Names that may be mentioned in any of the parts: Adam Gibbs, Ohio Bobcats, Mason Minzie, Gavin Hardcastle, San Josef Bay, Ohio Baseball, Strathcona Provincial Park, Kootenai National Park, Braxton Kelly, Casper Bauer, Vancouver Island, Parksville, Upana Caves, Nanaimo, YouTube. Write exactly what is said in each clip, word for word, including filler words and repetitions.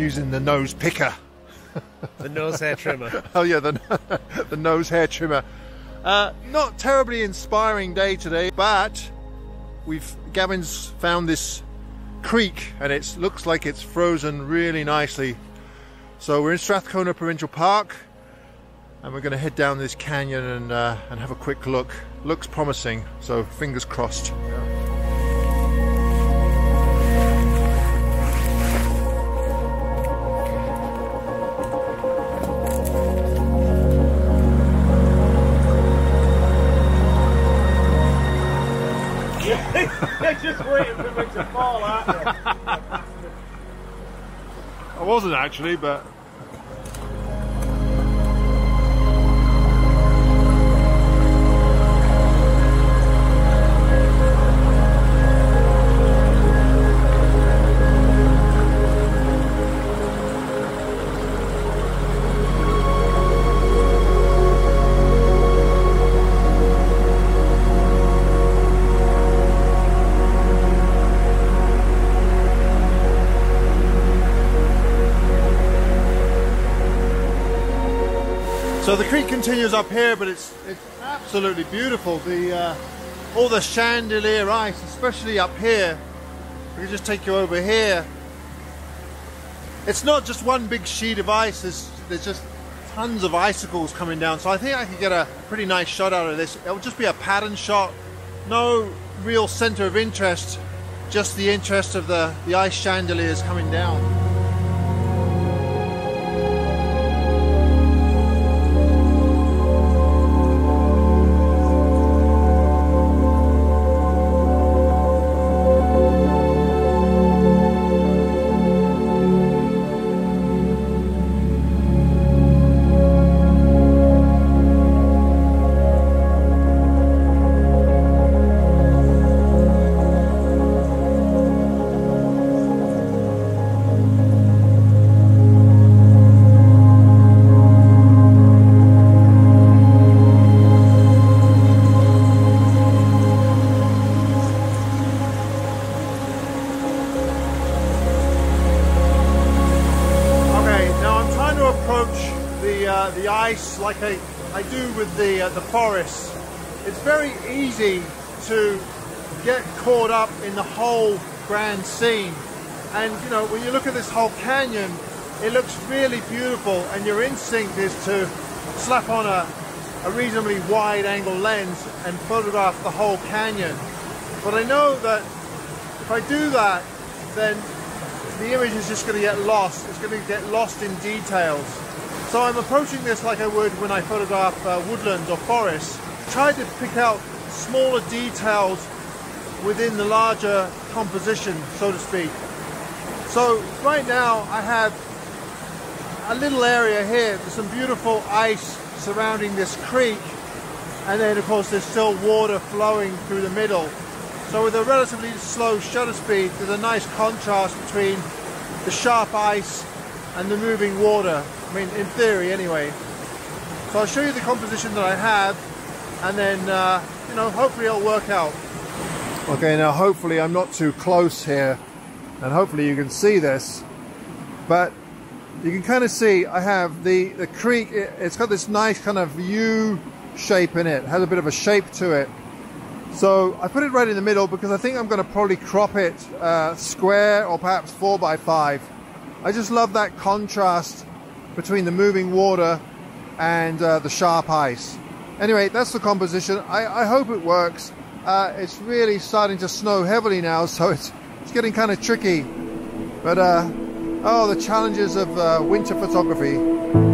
using the nose picker. The nose hair trimmer. Oh yeah, the, the nose hair trimmer. Uh, not terribly inspiring day today, but we've Gavin's found this creek and it looks like it's frozen really nicely. So we're in Strathcona Provincial Park and we're going to head down this canyon and, uh, and have a quick look. Looks promising, so fingers crossed. Yeah. Just waiting for me to fall out there. I wasn't actually, but... So the creek continues up here, but it's it's absolutely beautiful. The uh, all the chandelier ice, especially up here. We can just take you over here. It's not just one big sheet of ice. There's there's just tons of icicles coming down. So I think I could get a pretty nice shot out of this. It'll just be a pattern shot, no real center of interest, just the interest of the the ice chandeliers coming down. The ice, like I, I do with the uh, the forest, it's very easy to get caught up in the whole grand scene. And you know, when you look at this whole canyon, it looks really beautiful, and your instinct is to slap on a, a reasonably wide angle lens and photograph the whole canyon. But I know that if I do that, then the image is just going to get lost. It's going to get lost in details. So I'm approaching this like I would when I photograph uh, woodlands or forests. Try to pick out smaller details within the larger composition, so to speak. So right now I have a little area here. There's some beautiful ice surrounding this creek, and then of course there's still water flowing through the middle. So with a relatively slow shutter speed, there's a nice contrast between the sharp ice and the moving water. I mean, in theory, anyway. So I'll show you the composition that I have, and then, uh, you know, hopefully it'll work out. Okay, now hopefully I'm not too close here, and hopefully you can see this. But you can kind of see I have the, the creek, it, it's got this nice kind of U shape in it. It has a bit of a shape to it. So I put it right in the middle because I think I'm going to probably crop it uh, square or perhaps four by five. I just love that contrast between the moving water and uh, the sharp ice. Anyway, that's the composition. I, I hope it works. Uh, it's really starting to snow heavily now, so it's, it's getting kind of tricky. But, uh, oh, the challenges of uh, winter photography.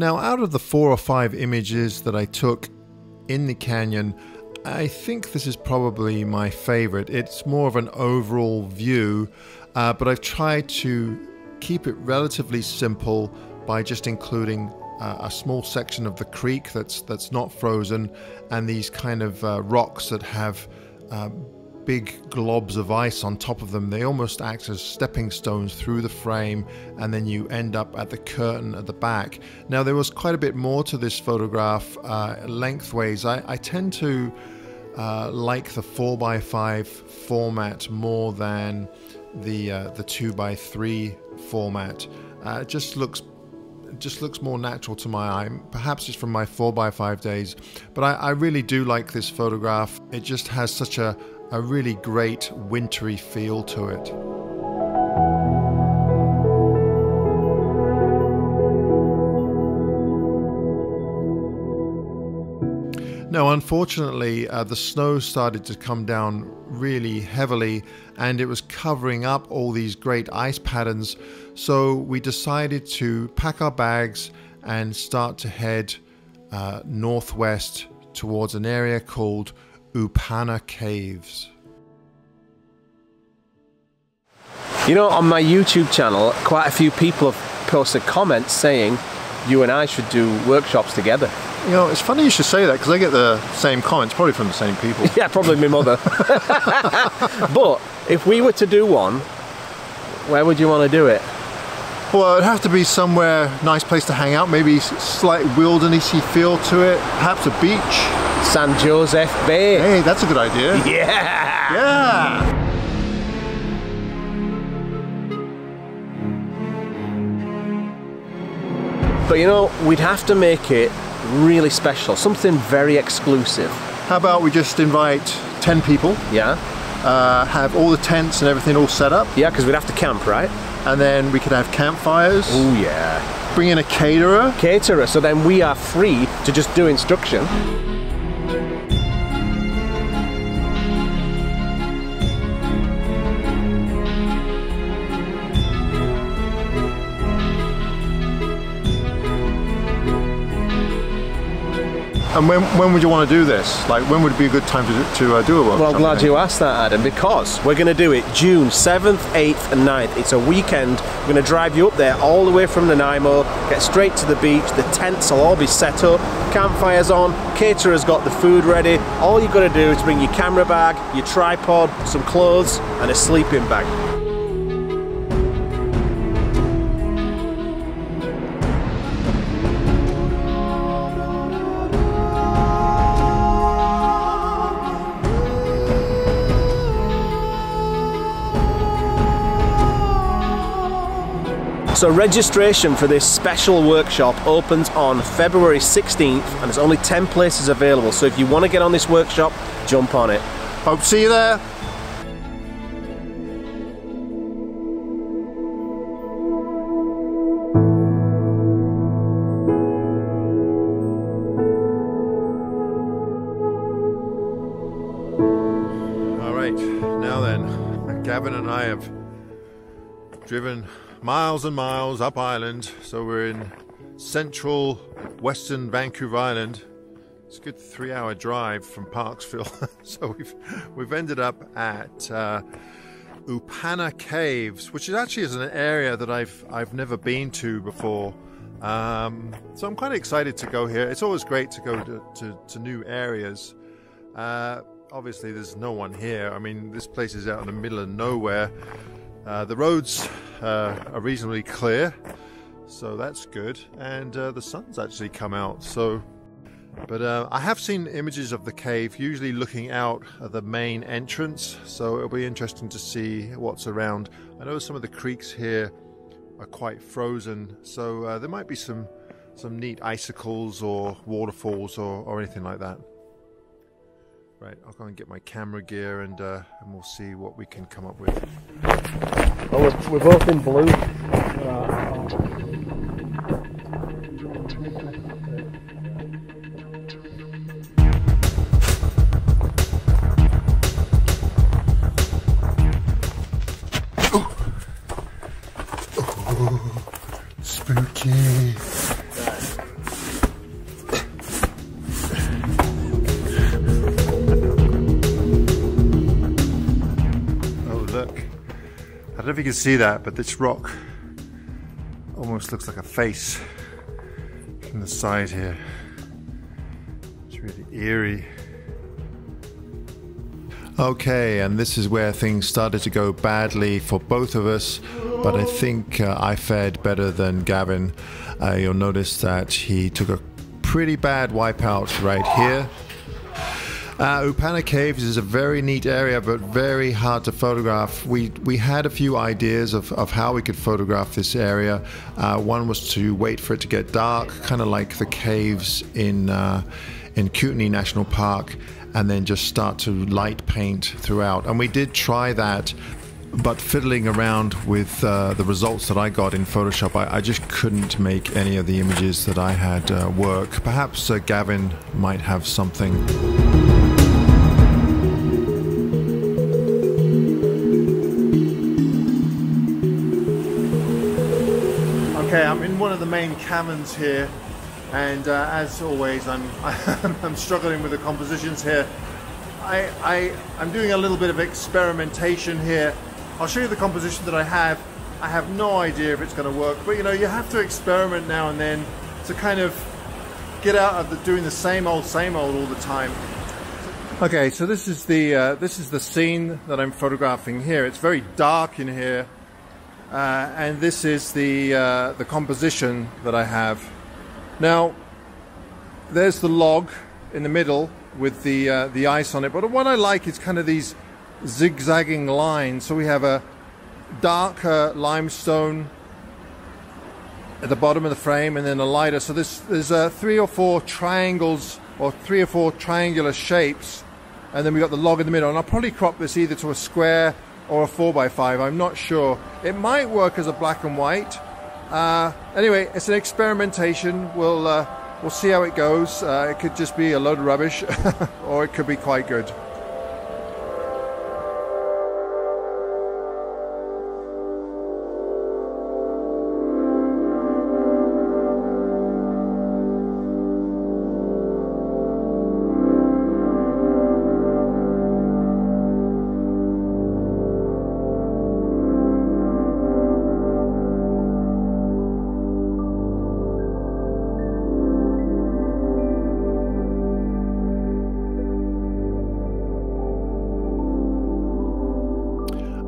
Now, out of the four or five images that I took in the canyon, I think this is probably my favorite. It's more of an overall view, uh, but I've tried to keep it relatively simple by just including uh, a small section of the creek that's that's not frozen, and these kind of uh, rocks that have uh, big globs of ice on top of them. They almost act as stepping stones through the frame, and then you end up at the curtain at the back. Now, there was quite a bit more to this photograph uh, lengthways. I, I tend to uh, like the four by five format more than the uh, the two by three format. Uh, it just looks just looks more natural to my eye. Perhaps it's from my four by five days, but I, I really do like this photograph. It just has such a a really great wintry feel to it. Now, unfortunately, uh, the snow started to come down really heavily, and it was covering up all these great ice patterns, so we decided to pack our bags and start to head uh, northwest towards an area called Upana Caves. You know, on my YouTube channel, quite a few people have posted comments saying you and I should do workshops together. You know, it's funny you should say that, because I get the same comments, probably from the same people. Yeah, probably my mother. But if we were to do one, where would you want to do it? Well, it'd have to be somewhere, nice place to hang out, maybe slight wildernessy feel to it, perhaps a beach. San Josef Bay. Hey, that's a good idea. Yeah! Yeah! But you know, we'd have to make it really special, something very exclusive. How about we just invite ten people? Yeah. Uh, have all the tents and everything all set up? Yeah, because we'd have to camp, right? And then we could have campfires. Oh yeah. Bring in a caterer. Caterer, so then we are free to just do instruction. And when, when would you want to do this? Like, when would be a good time to, to uh, do a workshop? Well, I'm glad you asked that, Adam, because we're going to do it June seventh, eighth and ninth. It's a weekend. We're going to drive you up there all the way from Nanaimo, get straight to the beach. The tents will all be set up, campfires on, caterer's got the food ready. All you've got to do is bring your camera bag, your tripod, some clothes and a sleeping bag. So registration for this special workshop opens on February sixteenth, and there's only ten places available. So if you want to get on this workshop, jump on it. Hope to see you there. All right, now then, Gavin and I have driven miles and miles up island, so we're in central western Vancouver Island. It's a good three-hour drive from Parksville. So we've we've ended up at uh, Upana Caves, which is actually is an area that I've I've never been to before. Um, so I'm quite excited to go here. It's always great to go to to, to new areas. Uh, obviously, there's no one here. I mean, this place is out in the middle of nowhere. Uh, the roads uh, are reasonably clear, so that's good, and uh, the sun's actually come out. So, but uh, I have seen images of the cave, usually looking out at the main entrance, so it'll be interesting to see what's around. I know some of the creeks here are quite frozen, so uh, there might be some some neat icicles or waterfalls or, or anything like that. Right, I'll go and get my camera gear, and uh, and we'll see what we can come up with. Oh, we're, we're both in blue. Oh. Oh, spooky. Right. look. I don't know if you can see that, but this rock almost looks like a face from the side here. It's really eerie. Okay, and this is where things started to go badly for both of us, but I think uh, I fared better than Gavin. Uh, you'll notice that he took a pretty bad wipeout right here. Uh, Upana Caves is a very neat area, but very hard to photograph. We we had a few ideas of, of how we could photograph this area. Uh, one was to wait for it to get dark, kind of like the caves in uh, in Kootenai National Park, and then just start to light paint throughout. And we did try that, but fiddling around with uh, the results that I got in Photoshop, I, I just couldn't make any of the images that I had uh, work. Perhaps uh, Gavin might have something. Okay, I'm in one of the main canyons here, and uh, as always, I'm I'm struggling with the compositions here. I, I I'm doing a little bit of experimentation here. I'll show you the composition that I have. I have no idea if it's going to work, but you know, you have to experiment now and then to kind of get out of the, doing the same old, same old all the time. Okay, so this is the uh, this is the scene that I'm photographing here. It's very dark in here. Uh, and this is the uh, the composition that I have. Now, there's the log in the middle with the uh, the ice on it. But what I like is kind of these zigzagging lines. So we have a darker limestone at the bottom of the frame, and then a lighter. So this, there's uh, three or four triangles, or three or four triangular shapes, and then we got the log in the middle. And I'll probably crop this either to a square or a four by five, I'm not sure. It might work as a black and white. Uh, anyway, it's an experimentation. We'll, uh, we'll see how it goes. Uh, it could just be a load of rubbish, or it could be quite good.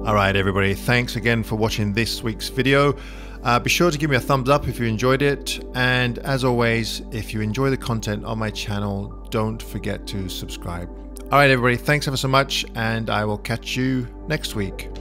Alright everybody, thanks again for watching this week's video. Uh, be sure to give me a thumbs up if you enjoyed it, and as always, if you enjoy the content on my channel, don't forget to subscribe. Alright everybody, thanks ever so much, and I will catch you next week.